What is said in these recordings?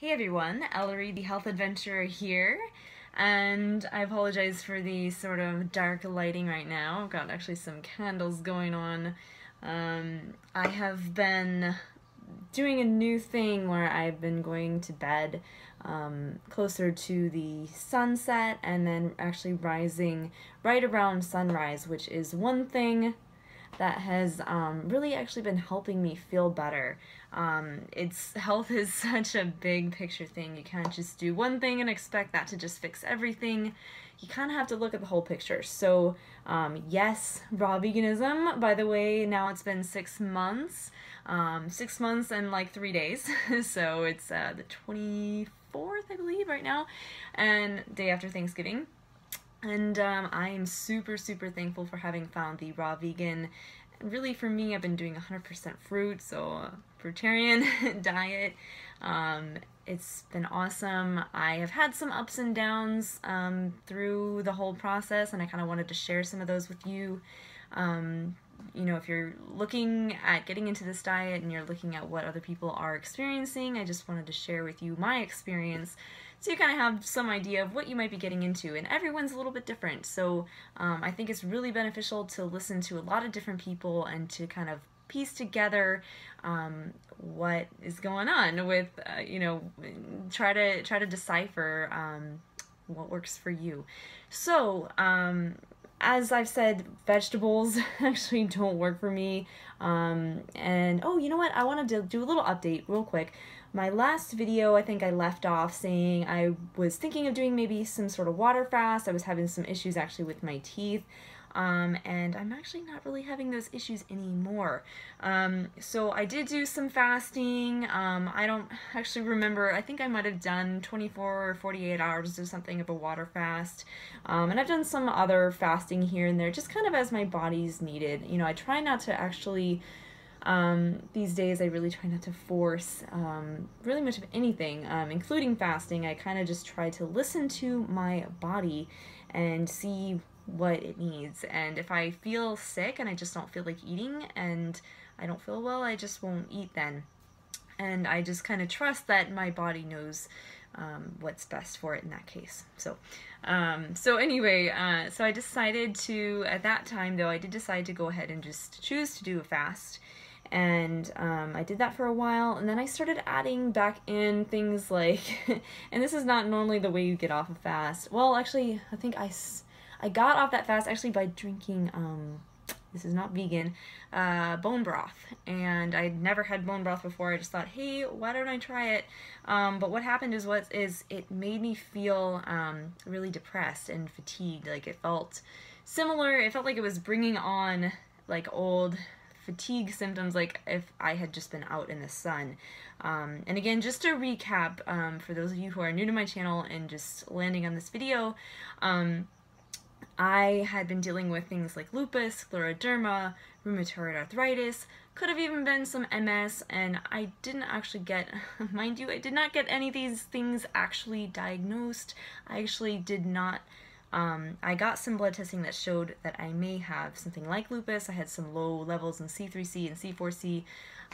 Hey everyone, Ellery, the Health Adventurer here, and I apologize for the sort of dark lighting right now. I've got actually some candles going on. I have been doing a new thing where I've been going to bed closer to the sunset and then actually rising right around sunrise, which is one thing that has really actually been helping me feel better. Health is such a big picture thing. You can't just do one thing and expect that to just fix everything. You kind of have to look at the whole picture. So yes, raw veganism, by the way, now it's been 6 months. 6 months and like 3 days. So it's the 24th, I believe, right now, and day after Thanksgiving. And I am super thankful for having found the raw vegan. Really, for me, I've been doing 100% fruit, so fruitarian diet. It's been awesome. I have had some ups and downs through the whole process, and I kind of wanted to share some of those with you. You know, if you're looking at getting into this diet and you're looking at what other people are experiencing, I just wanted to share with you my experience so you kind of have some idea of what you might be getting into, and everyone's a little bit different. So I think it's really beneficial to listen to a lot of different people and to kind of piece together what is going on with, you know, try to decipher what works for you. So as I've said, vegetables actually don't work for me. And oh, you know what? I wanted to do a little update real quick. My last video, I think I left off saying I was thinking of doing maybe some sort of water fast. I was having some issues actually with my teeth. And I'm actually not really having those issues anymore. So I did do some fasting. I don't actually remember. I think I might have done 24 or 48 hours or something of a water fast. And I've done some other fasting here and there, just kind of as my body's needed. You know, I try not to actually, these days I really try not to force really much of anything, including fasting. I kind of just try to listen to my body and see what it needs, and if I feel sick and I just don't feel like eating and I don't feel well, I just won't eat then, and I just kind of trust that my body knows what's best for it in that case. So anyway, so I decided to, at that time though, I did decide to go ahead and just choose to do a fast, and I did that for a while, and then I started adding back in things like and this is not normally the way you get off a fast. Well, actually, I think I got off that fast actually by drinking, this is not vegan, bone broth. And I'd never had bone broth before. I just thought, hey, why don't I try it? But what happened is it made me feel really depressed and fatigued. Like, it felt similar. It felt like it was bringing on like old fatigue symptoms, like if I had just been out in the sun. And again, just to recap, for those of you who are new to my channel and just landing on this video, I had been dealing with things like lupus, scleroderma, rheumatoid arthritis, could have even been some MS, and I didn't actually get, mind you, I did not get any of these things actually diagnosed. I actually did not, I got some blood testing that showed that I may have something like lupus. I had some low levels in C3C and C4C.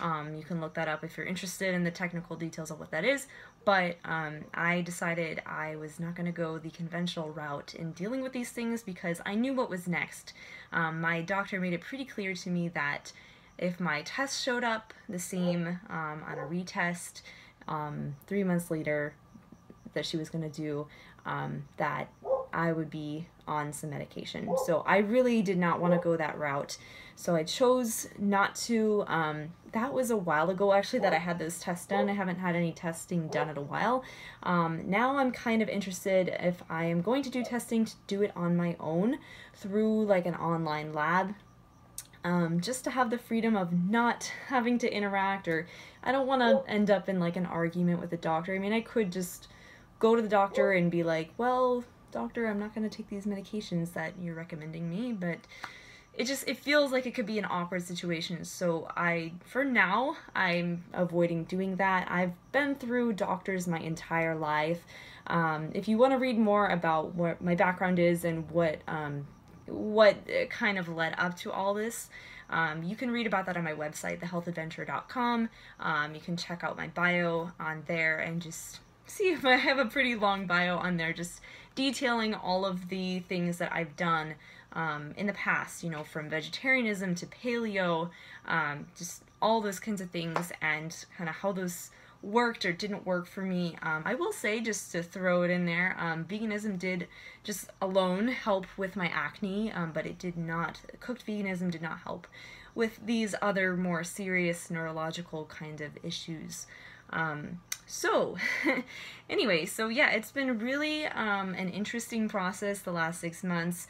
You can look that up if you're interested in the technical details of what that is, but I decided I was not going to go the conventional route in dealing with these things because I knew what was next. My doctor made it pretty clear to me that if my test showed up the same on a retest 3 months later that she was going to do, that I would be on some medication. So I really did not want to go that route. So I chose not to. That was a while ago actually that I had those tests done. I haven't had any testing done in a while. Now I'm kind of interested, if I am going to do testing, to do it on my own through like an online lab. Just to have the freedom of not having to interact, or I don't want to end up in like an argument with the doctor. I mean, I could just go to the doctor and be like, well, doctor, I'm not going to take these medications that you're recommending me, but it feels like it could be an awkward situation. So for now, I'm avoiding doing that. I've been through doctors my entire life. If you want to read more about what my background is and what kind of led up to all this, You can read about that on my website, thehealthadventure.com. You can check out my bio on there and just see if I have a pretty long bio on there, just detailing all of the things that I've done in the past, you know, from vegetarianism to paleo, just all those kinds of things and kind of how those worked or didn't work for me. I will say, just to throw it in there, veganism did just alone help with my acne, but it did not, cooked veganism did not help with these other more serious neurological kind of issues. So anyway, so yeah, it's been really an interesting process the last 6 months,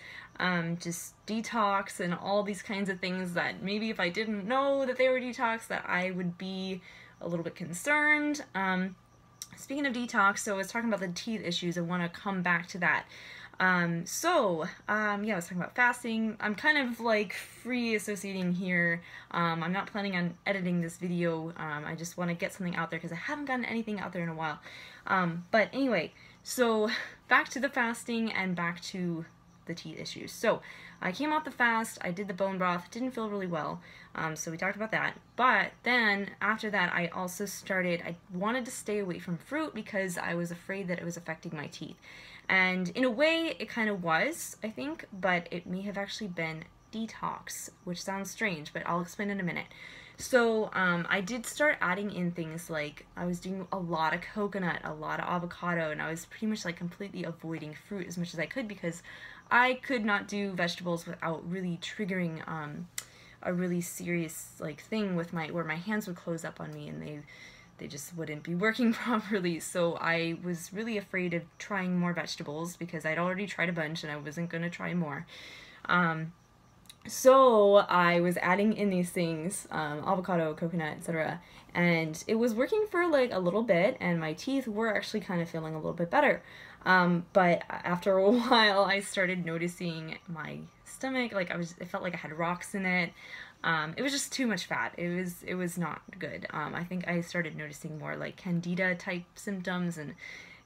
just detox and all these kinds of things that maybe if I didn't know that they were detox that I would be a little bit concerned. Speaking of detox, so I was talking about the teeth issues. I want to come back to that. Yeah, I was talking about fasting. I'm kind of like free associating here. I'm not planning on editing this video. I just want to get something out there because I haven't gotten anything out there in a while. But anyway, so back to the fasting and back to the teeth issues. So I came off the fast, I did the bone broth, didn't feel really well, so we talked about that. But then after that I also started, I wanted to stay away from fruit because I was afraid that it was affecting my teeth. And in a way it kind of was, I think, but it may have actually been detox, which sounds strange, but I'll explain in a minute. So I did start adding in things like, I was doing a lot of coconut, a lot of avocado, and I was pretty much like completely avoiding fruit as much as I could because I could not do vegetables without really triggering a really serious like thing with my, where my hands would close up on me and they just wouldn't be working properly. So I was really afraid of trying more vegetables because I'd already tried a bunch and I wasn't gonna try more. So I was adding in these things, avocado, coconut, etc. And it was working for like a little bit and my teeth were actually kind of feeling a little bit better. But after a while I started noticing my stomach, like it felt like I had rocks in it. It was just too much fat. It was not good. I think I started noticing more like candida type symptoms and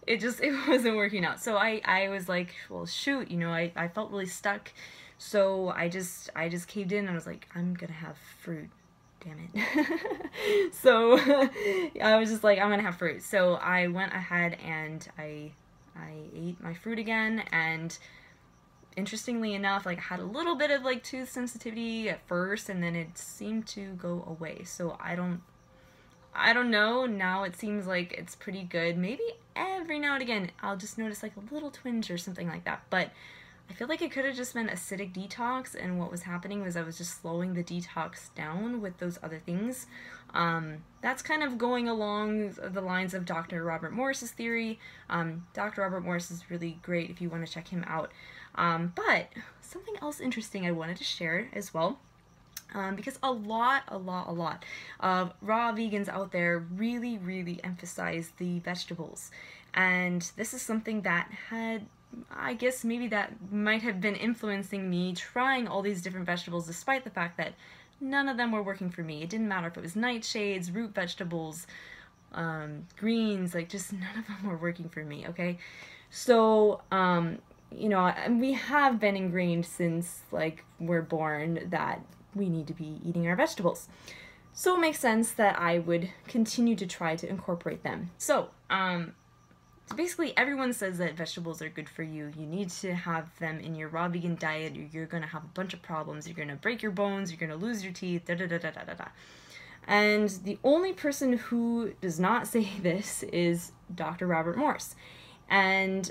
it wasn't working out. So I was like, well, shoot, you know, I felt really stuck. So I just caved in and I was like, I'm gonna have fruit, damn it. So I was just like, I'm gonna have fruit. So I went ahead and I ate my fruit again, and interestingly enough, like I had a little bit of like tooth sensitivity at first and then it seemed to go away. So I don't know, now it seems like it's pretty good. Maybe every now and again I'll just notice like a little twinge or something like that, but I feel like it could have just been acidic detox, and what was happening was I was just slowing the detox down with those other things. That's kind of going along the lines of Dr. Robert Morse's theory. Dr. Robert Morse is really great if you want to check him out. But something else interesting I wanted to share as well, because a lot of raw vegans out there really, really emphasize the vegetables. And this is something that had, I guess maybe that might have been influencing me trying all these different vegetables despite the fact that none of them were working for me. It didn't matter if it was nightshades, root vegetables, greens, like just none of them were working for me, okay? So, you know, and we have been ingrained since like we're born that we need to be eating our vegetables. So it makes sense that I would continue to try to incorporate them. So, so basically everyone says that vegetables are good for you. You need to have them in your raw vegan diet or you're going to have a bunch of problems. You're going to break your bones, you're going to lose your teeth, da-da-da-da-da-da. And the only person who does not say this is Dr. Robert Morse. And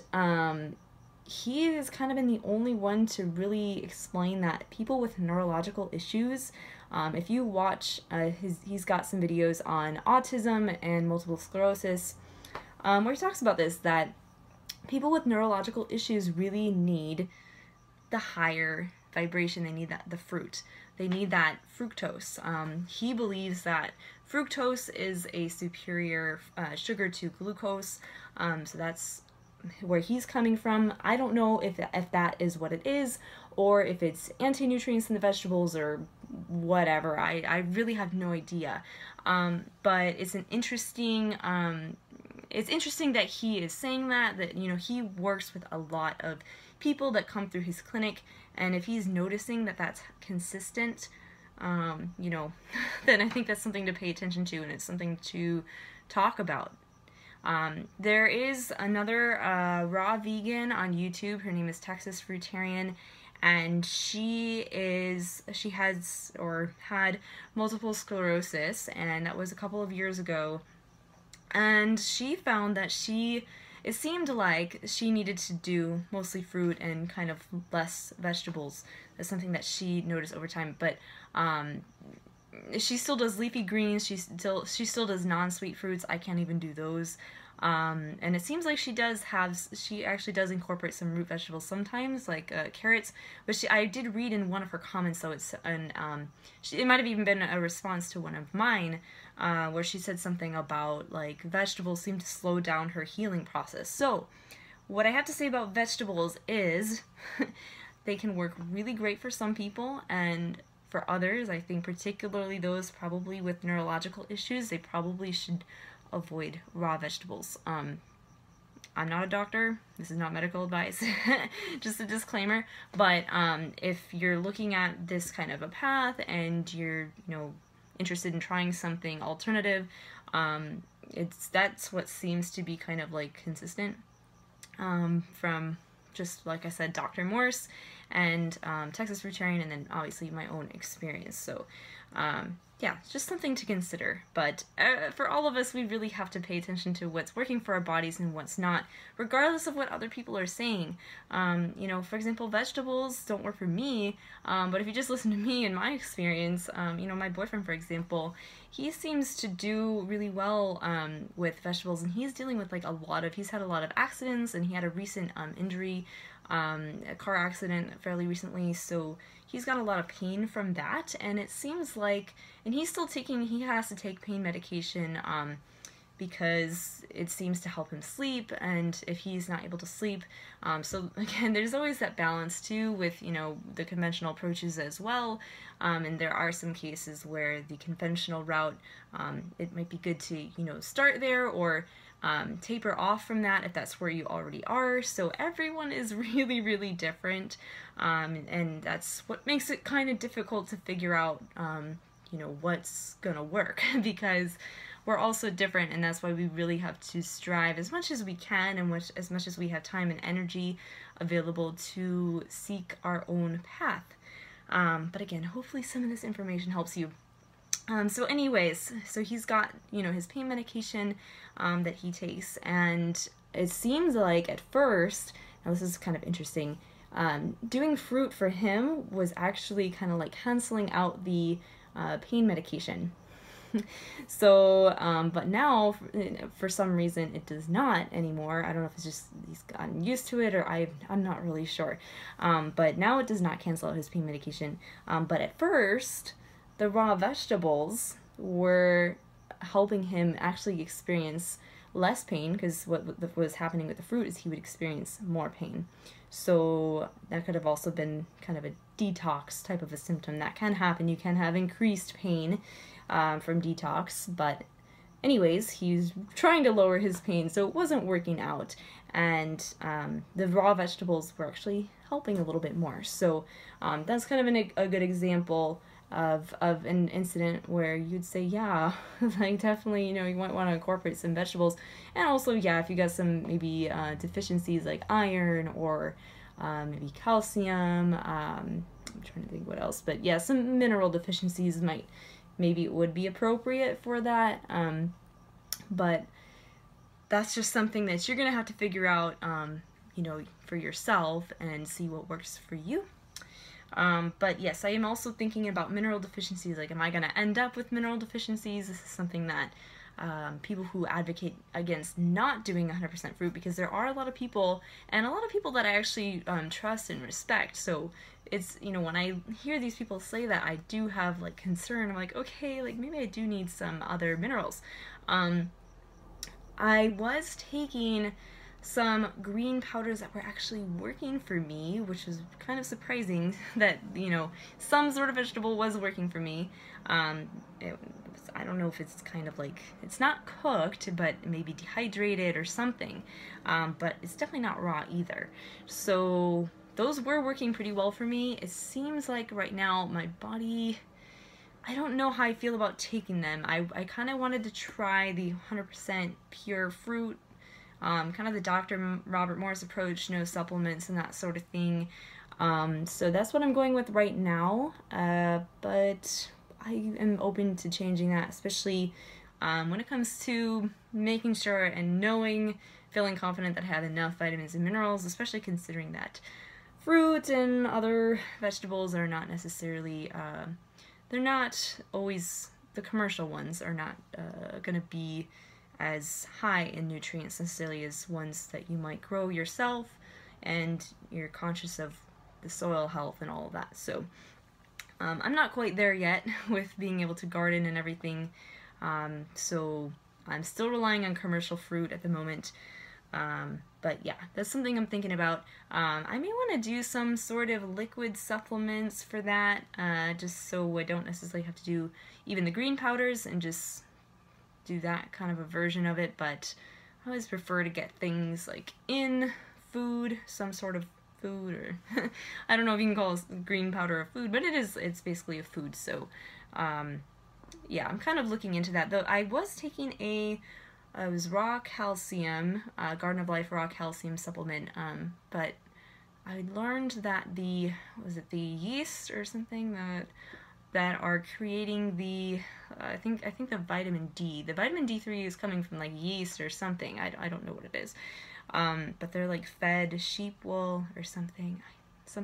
he has kind of been the only one to really explain that people with neurological issues, if you watch, he's got some videos on autism and multiple sclerosis, where he talks about this, that people with neurological issues really need the higher vibration, they need the fruit, they need that fructose. He believes that fructose is a superior sugar to glucose, so that's where he's coming from. I don't know if that is what it is, or if it's anti-nutrients in the vegetables or whatever. I really have no idea, but it's an interesting, it's interesting that he is saying that, you know, he works with a lot of people that come through his clinic, and if he's noticing that that's consistent, then I think that's something to pay attention to, and it's something to talk about. There is another raw vegan on YouTube. Her name is Texas Fruitarian, and she had multiple sclerosis, and that was a couple of years ago. And she found that it seemed like she needed to do mostly fruit and kind of less vegetables. That's something that she noticed over time. But she still does leafy greens. She still does non-sweet fruits. I can't even do those. And it seems like she actually does incorporate some root vegetables sometimes, like carrots. But I did read in one of her comments, though, it might have even been a response to one of mine, where she said something about, like, vegetables seem to slow down her healing process. So what I have to say about vegetables is they can work really great for some people, and for others, I think particularly those probably with neurological issues, they probably should avoid raw vegetables. I'm not a doctor. This is not medical advice. Just a disclaimer. But if you're looking at this kind of a path and you're interested in trying something alternative, that's what seems to be kind of like consistent from, just like I said, Dr. Morse and Texas Fruitarian, and then obviously my own experience. So yeah, just something to consider. But for all of us, we really have to pay attention to what's working for our bodies and what's not, regardless of what other people are saying. For example, vegetables don't work for me, but if you just listen to me and my experience, my boyfriend, for example, he seems to do really well with vegetables, and he's dealing with he's had a lot of accidents, and he had a recent injury, a car accident fairly recently, so he's got a lot of pain from that. And it seems like, and he has to take pain medication because it seems to help him sleep, and if he's not able to sleep, so again, there's always that balance too with the conventional approaches as well, and there are some cases where the conventional route, it might be good to start there, or taper off from that if that's where you already are. So everyone is really, really different, and that's what makes it kind of difficult to figure out what's gonna work, because we're all so different. And that's why we really have to strive as much as we can, and as much as we have time and energy available, to seek our own path. But again, hopefully some of this information helps you. So anyways, so he's got, his pain medication that he takes, and it seems like at first, now this is kind of interesting, doing fruit for him was actually kind of like canceling out the pain medication. So, but now, for some reason, it does not anymore. I don't know if it's just he's gotten used to it, or I'm not really sure. But now it does not cancel out his pain medication. But at first, the raw vegetables were helping him actually experience less pain, because what was happening with the fruit is he would experience more pain. So that could have also been kind of a detox type of a symptom. That can happen. You can have increased pain from detox. But anyways, he's trying to lower his pain, so it wasn't working out, and the raw vegetables were actually helping a little bit more. So that's kind of a good example of an incident where you'd say, yeah, like, definitely, you might want to incorporate some vegetables. And also, yeah, if you got some maybe deficiencies like iron, or maybe calcium, I'm trying to think what else, but yeah, some mineral deficiencies maybe it would be appropriate for that. But that's just something that you're gonna have to figure out, for yourself, and see what works for you. But yes, I am also thinking about mineral deficiencies. Like, am I going to end up with mineral deficiencies? This is something that people who advocate against not doing 100% fruit, because there are a lot of people, and a lot of people that I actually trust and respect. So it's, when I hear these people say that, I do have like concern. I'm like, okay, like maybe I do need some other minerals. I was taking some green powders that were actually working for me, which was kind of surprising that, some sort of vegetable was working for me. I don't know if it's kind of like, it's not cooked, but maybe dehydrated or something. But it's definitely not raw either. So those were working pretty well for me. It seems like right now my body I don't know how I feel about taking them. I kind of wanted to try the 100% pure fruit, kind of the Dr. Robert Morris approach, no supplements and that sort of thing. So that's what I'm going with right now, but I am open to changing that, especially when it comes to making sure and knowing, feeling confident that I have enough vitamins and minerals, especially considering that fruit and other vegetables are not necessarily, they're not always, the commercial ones are not going to be as high in nutrients necessarily as ones that you might grow yourself and you're conscious of the soil health and all of that. So I'm not quite there yet with being able to garden and everything, so I'm still relying on commercial fruit at the moment, but yeah, that's something I'm thinking about. I may want to do some sort of liquid supplements for that, just so I don't necessarily have to do even the green powders and just do that kind of a version of it, but I always prefer to get things like in food, some sort of food, or I don't know if you can call green powder a food, but it's basically a food. So yeah, I'm kind of looking into that, though. I was taking it was raw calcium, Garden of Life raw calcium supplement, but I learned that the yeast or something that are creating the I think the vitamin D, the vitamin D3 is coming from like yeast or something. I don't know what it is, but they're like fed sheep wool or something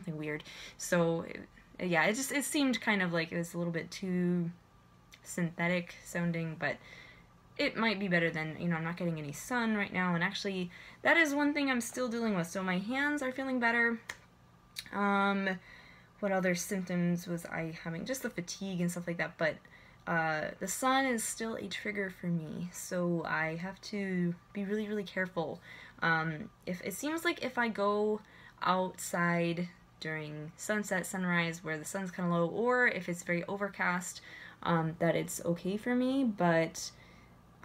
weird. So yeah, it seemed kind of like it was a little bit too synthetic sounding, but it might be better than, you know, I'm not getting any sun right now, and actually that is one thing I'm still dealing with. So my hands are feeling better. What other symptoms was I having? Just the fatigue and stuff like that, but the sun is still a trigger for me, so I have to be really, really careful. If it seems like if I go outside during sunset, sunrise, where the sun's kind of low, or if it's very overcast, that it's okay for me, but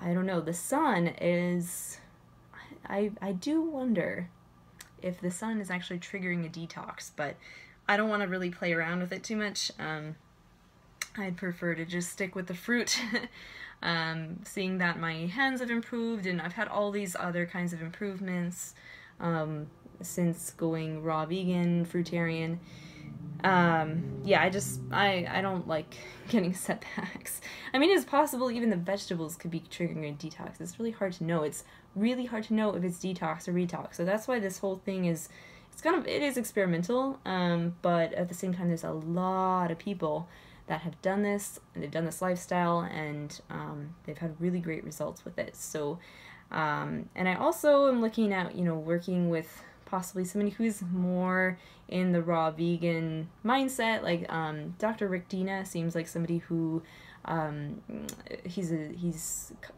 I don't know, the sun is, I do wonder if the sun is actually triggering a detox, but I don't want to really play around with it too much. I'd prefer to just stick with the fruit. Seeing that my hands have improved and I've had all these other kinds of improvements since going raw vegan, fruitarian. Yeah, I don't like getting setbacks. I mean, it's possible even the vegetables could be triggering a detox. It's really hard to know. It's really hard to know if it's detox or retox. So that's why this whole thing is, it is experimental, but at the same time there's a lot of people that have done this, and they've done this lifestyle, and they've had really great results with it. So and I also am looking at, you know, working with possibly somebody who's more in the raw vegan mindset, like Dr. Rick Dina seems like somebody who he's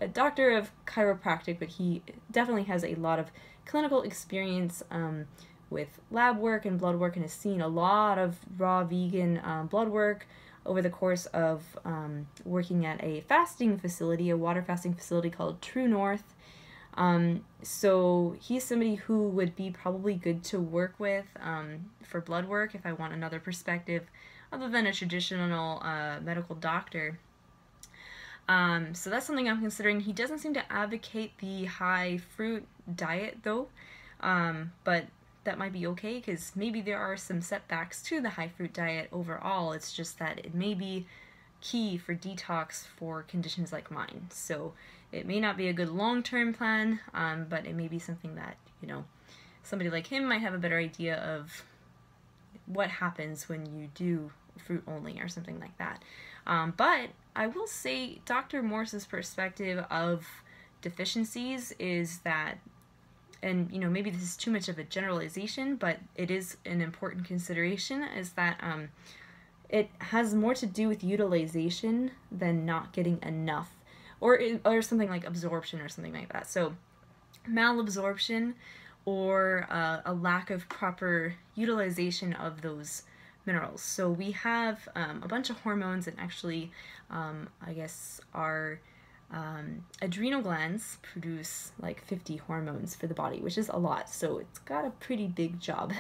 a doctor of chiropractic, but he definitely has a lot of clinical experience with lab work and blood work, and has seen a lot of raw vegan blood work over the course of working at a fasting facility, a water fasting facility called True North. So he's somebody who would be probably good to work with for blood work if I want another perspective other than a traditional medical doctor. So that's something I'm considering. He doesn't seem to advocate the high fruit diet, though, but that might be okay, because maybe there are some setbacks to the high fruit diet overall. It's just that it may be key for detox for conditions like mine. So it may not be a good long-term plan, but it may be something that, you know, somebody like him might have a better idea of what happens when you do fruit only or something like that. But I will say Dr. Morse's perspective of deficiencies is that, and, you know, maybe this is too much of a generalization, but it is an important consideration, is that it has more to do with utilization than not getting enough, or something like absorption or something like that. So malabsorption, or a lack of proper utilization of those minerals. So we have a bunch of hormones, and actually, I guess, our adrenal glands produce like 50 hormones for the body, which is a lot, so it's got a pretty big job.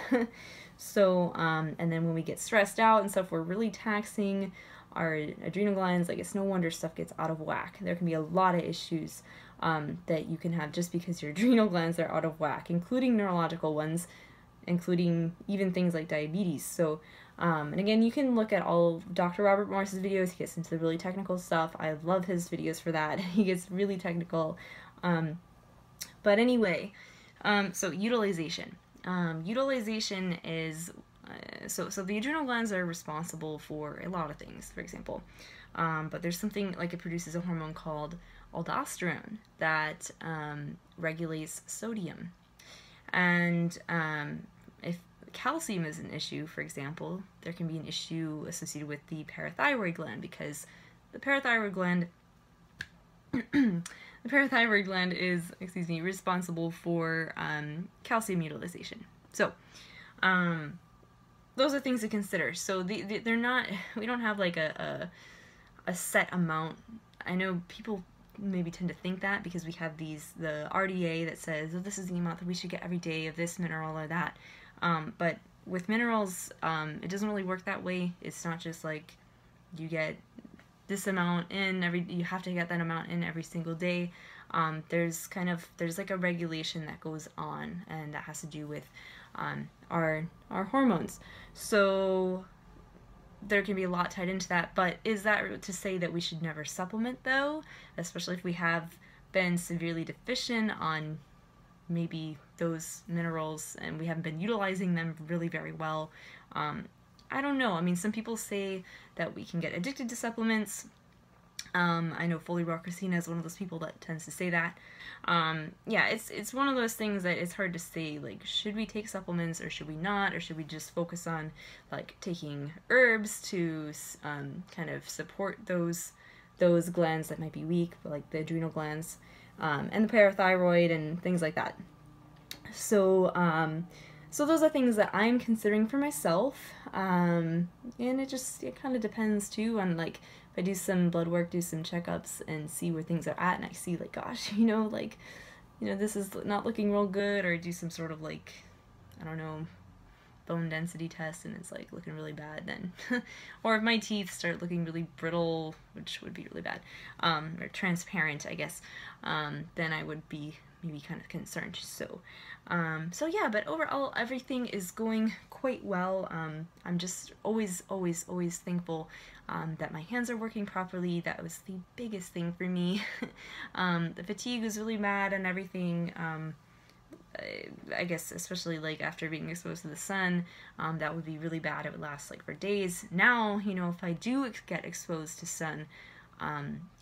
So and then when we get stressed out and stuff, we're really taxing our adrenal glands. Like, it's no wonder stuff gets out of whack. There can be a lot of issues that you can have just because your adrenal glands are out of whack, including neurological ones, including even things like diabetes. So, and again, you can look at all of Dr. Robert Morse's videos. He gets into the really technical stuff. I love his videos for that. He gets really technical. But anyway, so utilization. Utilization is, so the adrenal glands are responsible for a lot of things, for example. But there's something, like, it produces a hormone called aldosterone that regulates sodium. And if calcium is an issue, for example, there can be an issue associated with the parathyroid gland, because the parathyroid gland the parathyroid gland is, excuse me, responsible for calcium utilization. So those are things to consider. So they're not, we don't have like a set amount. I know people maybe tend to think that because we have the RDA that says, oh, this is the amount that we should get every day of this mineral or that. But with minerals, it doesn't really work that way. It's not just like you get this amount in every, you have to get that amount in every single day. There's like a regulation that goes on, and that has to do with our hormones. So there can be a lot tied into that. But is that to say that we should never supplement, though, especially if we have been severely deficient on maybe those minerals and we haven't been utilizing them really very well? I don't know. I mean, some people say that we can get addicted to supplements. I know Fully Raw Christina is one of those people that tends to say that. Yeah, it's one of those things that it's hard to say, like, should we take supplements or should we not? Or should we just focus on, like, taking herbs to kind of support those glands that might be weak, like the adrenal glands and the parathyroid and things like that. So, so those are things that I'm considering for myself. And it kind of depends, too, on, like, if I do some blood work, do some checkups, and see where things are at, and I see, like, gosh, you know, this is not looking real good, or I do some sort of, like, I don't know, bone density test, and it's, like, looking really bad, then. Or if my teeth start looking really brittle, which would be really bad, or transparent, I guess, then I would be maybe kind of concerned. So, so yeah, but overall, everything is going quite well. I'm just always thankful that my hands are working properly. That was the biggest thing for me. The fatigue was really bad and everything. I guess especially, like, after being exposed to the sun, that would be really bad. It would last, like, for days. Now, you know, if I do get exposed to sun,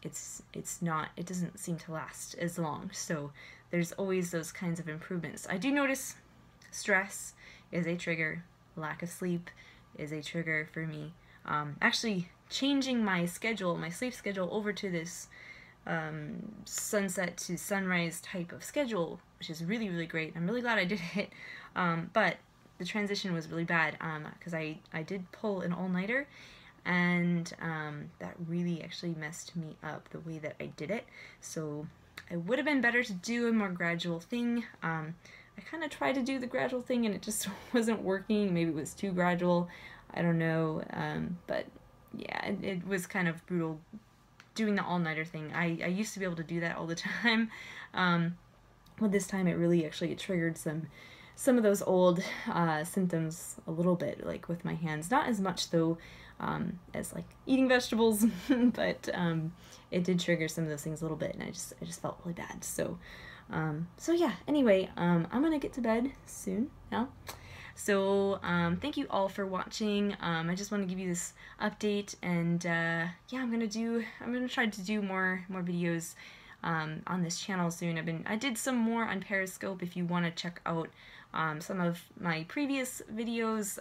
it doesn't seem to last as long. So there's always those kinds of improvements. I do notice stress is a trigger. Lack of sleep is a trigger for me. Actually changing my schedule, my sleep schedule, over to this sunset to sunrise type of schedule, which is really, really great. I'm really glad I did it. But the transition was really bad because I did pull an all-nighter, and that really actually messed me up the way that I did it. So it would have been better to do a more gradual thing. I kind of tried to do the gradual thing and it just wasn't working. Maybe it was too gradual, I don't know. But yeah, it was kind of brutal doing the all-nighter thing. I used to be able to do that all the time, but this time it really actually triggered some of those old symptoms a little bit, like with my hands. Not as much, though, as like eating vegetables, but it did trigger some of those things a little bit, and I just felt really bad. So so yeah, anyway, I'm gonna get to bed soon now. So thank you all for watching. I just want to give you this update, and yeah, I'm gonna try to do more videos on this channel soon. I did some more on Periscope if you want to check out some of my previous videos.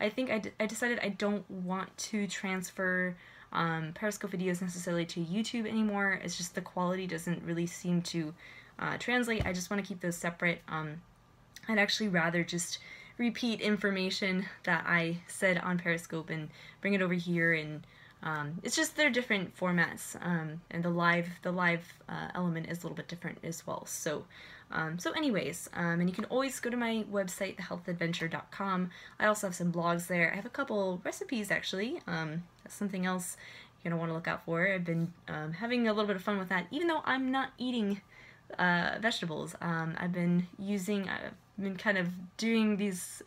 I think I decided I don't want to transfer Periscope videos necessarily to YouTube anymore. It's just the quality doesn't really seem to translate. I just want to keep those separate. I'd actually rather just repeat information that I said on Periscope and bring it over here and It's just they're different formats, and the live element is a little bit different as well. So, and you can always go to my website, thehealthadventure.com. I also have some blogs there. I have a couple recipes actually. That's something else you're gonna want to look out for. I've been having a little bit of fun with that, even though I'm not eating vegetables. I've been kind of doing these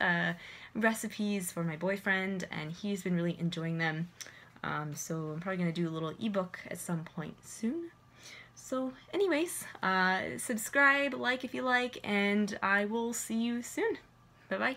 recipes for my boyfriend, and he's been really enjoying them. So I'm probably going to do a little ebook at some point soon. So anyways, subscribe, like if you like, and I will see you soon. Bye-bye.